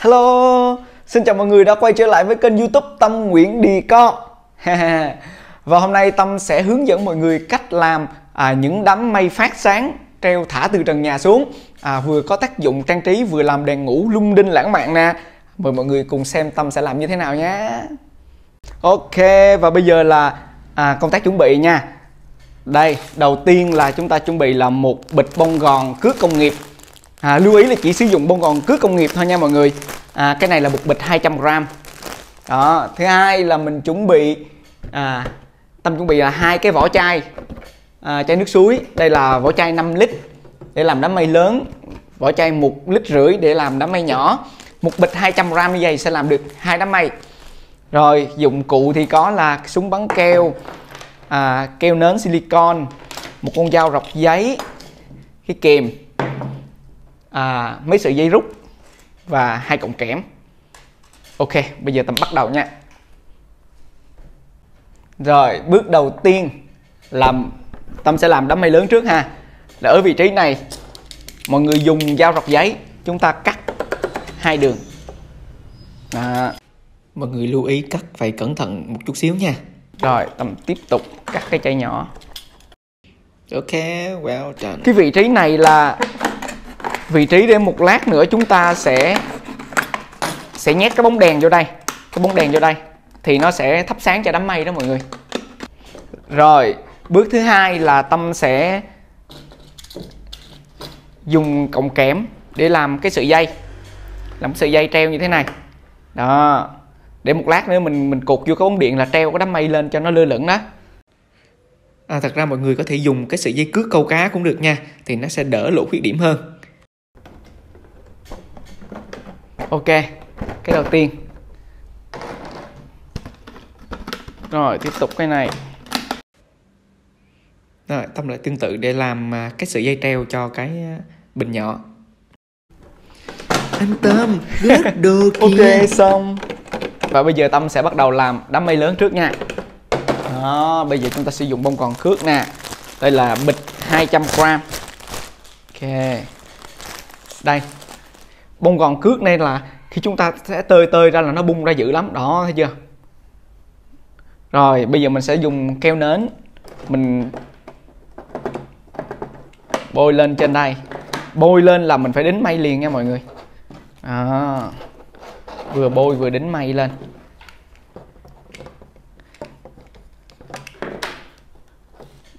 Hello, xin chào mọi người đã quay trở lại với kênh YouTube Tâm Nguyễn Decor. Và hôm nay Tâm sẽ hướng dẫn mọi người cách làm những đám mây phát sáng treo thả từ trần nhà xuống, vừa có tác dụng trang trí vừa làm đèn ngủ lung linh lãng mạn nè. Mời mọi người cùng xem Tâm sẽ làm như thế nào nhé. Ok, và bây giờ là công tác chuẩn bị nha. Đây, đầu tiên là chúng ta chuẩn bị là một bịch bông gòn cước công nghiệp. Lưu ý là chỉ sử dụng bông gòn cước công nghiệp thôi nha mọi người. Cái này là một bịch 200g. Đó, thứ hai là mình chuẩn bị Tâm chuẩn bị là 2 cái vỏ chai, chai nước suối. Đây là vỏ chai 5 lít để làm đám mây lớn, vỏ chai 1,5 lít để làm đám mây nhỏ. Một bịch 200g như vậy sẽ làm được 2 đám mây. Rồi dụng cụ thì có là súng bắn keo, keo nến silicon, một con dao rọc giấy, cái kềm, mấy sợi dây rút và 2 cọng kẽm. Ok, bây giờ Tâm bắt đầu nha. Rồi bước đầu tiên làm Tâm sẽ làm đám mây lớn trước ha. Là ở vị trí này mọi người dùng dao rọc giấy chúng ta cắt 2 đường. Mọi người lưu ý cắt phải cẩn thận một chút xíu nha. Rồi Tâm tiếp tục cắt cái chai nhỏ. Ok, well done. Cái vị trí này là vị trí để một lát nữa chúng ta sẽ nhét cái bóng đèn vô đây. Cái bóng đèn vô đây thì nó sẽ thắp sáng cho đám mây đó mọi người. Rồi bước thứ hai là Tâm sẽ dùng cọng kẽm để làm cái sợi dây, làm sợi dây treo như thế này đó, để một lát nữa mình cột vô cái bóng điện là treo cái đám mây lên cho nó lơ lửng đó. Thật ra mọi người có thể dùng cái sợi dây cước câu cá cũng được nha, thì nó sẽ đỡ lộ khuyết điểm hơn. Ok, cái đầu tiên. Rồi tiếp tục cái này. Rồi Tâm lại tương tự để làm cái sợi dây treo cho cái bình nhỏ. Anh Tâm rất được. Ok, xong. Và bây giờ Tâm sẽ bắt đầu làm đám mây lớn trước nha. Đó, bây giờ chúng ta sử dụng bông gòn cước nè. Đây là bịch 200g. Ok. Đây, bông gòn cước này là khi chúng ta sẽ tơi ra là nó bung ra dữ lắm. Đó, thấy chưa? Rồi, bây giờ mình sẽ dùng keo nến. Mình bôi lên trên đây. Bôi lên là mình phải đính mây liền nha mọi người. Vừa bôi vừa đính mây lên.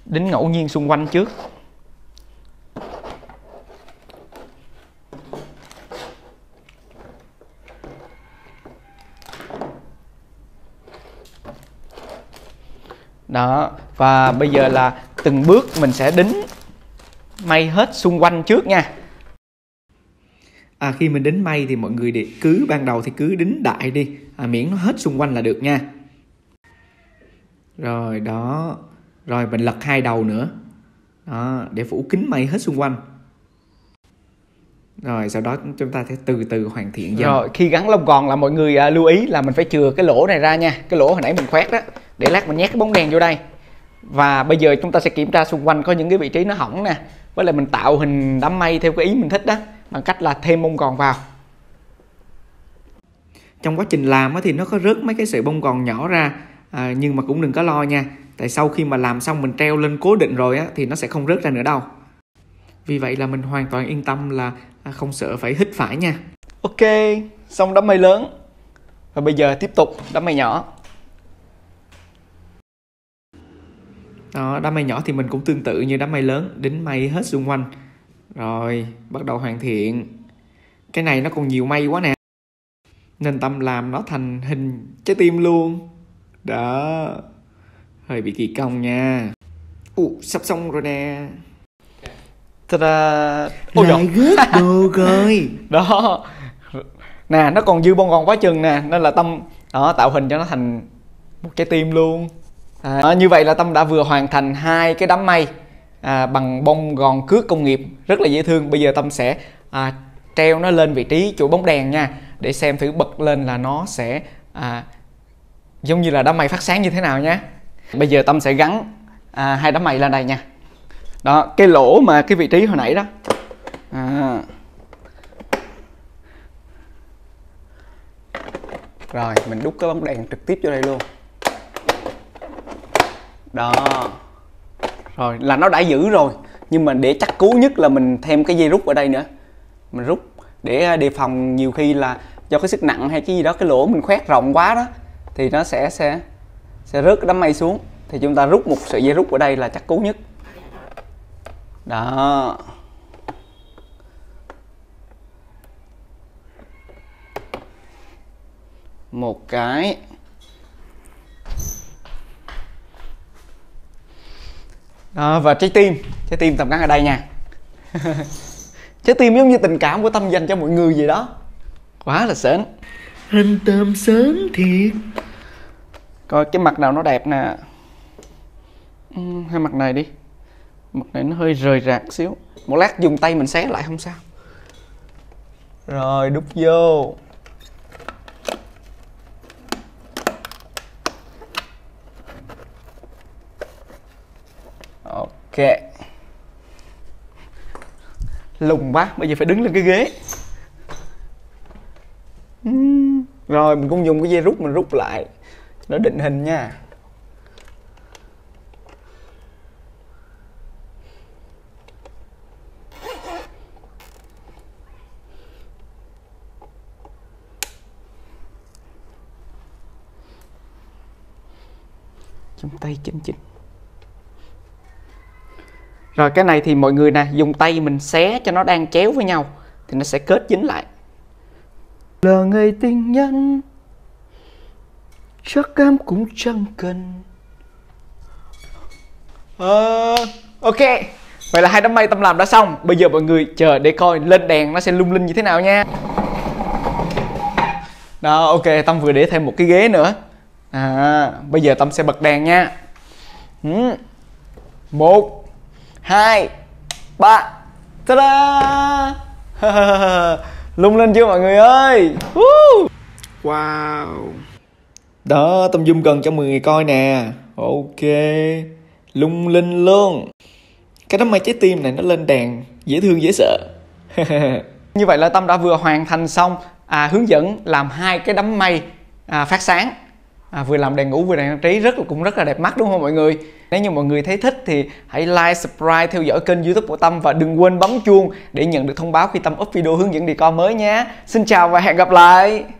Đính ngẫu nhiên xung quanh trước. Đó, và bây giờ là từng bước mình sẽ đính mây hết xung quanh trước nha. Khi mình đính mây thì mọi người để cứ ban đầu thì cứ đính đại đi, miễn nó hết xung quanh là được nha. Rồi đó, rồi mình lật 2 đầu nữa đó, để phủ kín mây hết xung quanh. Rồi sau đó chúng ta sẽ từ từ hoàn thiện dần. Rồi khi gắn lông gòn là mọi người lưu ý là mình phải chừa cái lỗ này ra nha. Cái lỗ hồi nãy mình khoét đó, để lát mình nhét cái bóng đèn vô đây. Và bây giờ chúng ta sẽ kiểm tra xung quanh có những cái vị trí nó hỏng nè. Với lại mình tạo hình đám mây theo cái ý mình thích đó, bằng cách là thêm bông gòn vào. Trong quá trình làm thì nó có rớt mấy cái sợi bông gòn nhỏ ra, nhưng mà cũng đừng có lo nha. Tại sau khi mà làm xong mình treo lên cố định rồi thì nó sẽ không rớt ra nữa đâu. Vì vậy là mình hoàn toàn yên tâm là không sợ phải hít phải nha. Ok, xong đám mây lớn. Và bây giờ tiếp tục đám mây nhỏ. Đó, đám mây nhỏ thì mình cũng tương tự như đám mây lớn, đính mây hết xung quanh. Rồi, bắt đầu hoàn thiện. Cái này nó còn nhiều mây quá nè, nên Tâm làm nó thành hình trái tim luôn. Đó, hơi bị kỳ công nha. Sắp xong rồi nè. Ta-da. Ôi lại gớt đồ rồi. Đó, nè, nó còn dư bông gòn quá chừng nè, nên là Tâm đó, tạo hình cho nó thành một trái tim luôn. Như vậy là Tâm đã vừa hoàn thành 2 cái đám mây bằng bông gòn cước công nghiệp, rất là dễ thương. Bây giờ Tâm sẽ treo nó lên vị trí chỗ bóng đèn nha, để xem thử bật lên là nó sẽ giống như là đám mây phát sáng như thế nào nhé. Bây giờ Tâm sẽ gắn 2 đám mây lên đây nha. Đó, cái lỗ mà cái vị trí hồi nãy đó. Rồi mình đút cái bóng đèn trực tiếp vô đây luôn. Đó. Rồi là nó đã giữ rồi. Nhưng mà để chắc cú nhất là mình thêm cái dây rút ở đây nữa. Mình rút để đề phòng nhiều khi là do cái sức nặng hay cái gì đó, cái lỗ mình khoét rộng quá đó thì nó sẽ rớt cái đám mây xuống. Thì chúng ta rút một sợi dây rút ở đây là chắc cú nhất. Đó. Một cái. Đó, và trái tim tầm ngắn ở đây nha. Trái tim giống như tình cảm của Tâm dành cho mọi người gì đó. Quá là sến. Hình Tâm sến thiệt. Coi cái mặt nào nó đẹp nè. Hay mặt này đi. Mặt này nó hơi rời rạc xíu. Một lát dùng tay mình xé lại không sao. Rồi đút vô. Ok. Lùng quá, bây giờ phải đứng lên cái ghế. Rồi mình cũng dùng cái dây rút mình rút lại. Nó định hình nha. Trong tay chỉnh. Rồi cái này thì mọi người nè, dùng tay mình xé cho nó đang chéo với nhau thì nó sẽ kết dính lại. Là người tình nhân chắc em cũng chẳng cần. Ok. Vậy là hai đám mây Tâm làm đã xong. Bây giờ mọi người chờ để coi lên đèn nó sẽ lung linh như thế nào nha. Đó, ok, Tâm vừa để thêm một cái ghế nữa. Bây giờ Tâm sẽ bật đèn nha. 1, 2, 3. Ta-da! Lung lên chưa mọi người ơi? Wow. Đó, Tâm zoom gần cho mọi người coi nè. Ok. Lung linh luôn. Cái đám mây trái tim này nó lên đèn dễ thương dễ sợ. Như vậy là Tâm đã vừa hoàn thành xong hướng dẫn làm hai cái đám mây phát sáng. Vừa làm đèn ngủ vừa đèn trang trí cũng rất là đẹp mắt đúng không mọi người? Nếu như mọi người thấy thích thì hãy like, subscribe, theo dõi kênh YouTube của Tâm và đừng quên bấm chuông để nhận được thông báo khi Tâm up video hướng dẫn decor mới nhé. Xin chào và hẹn gặp lại.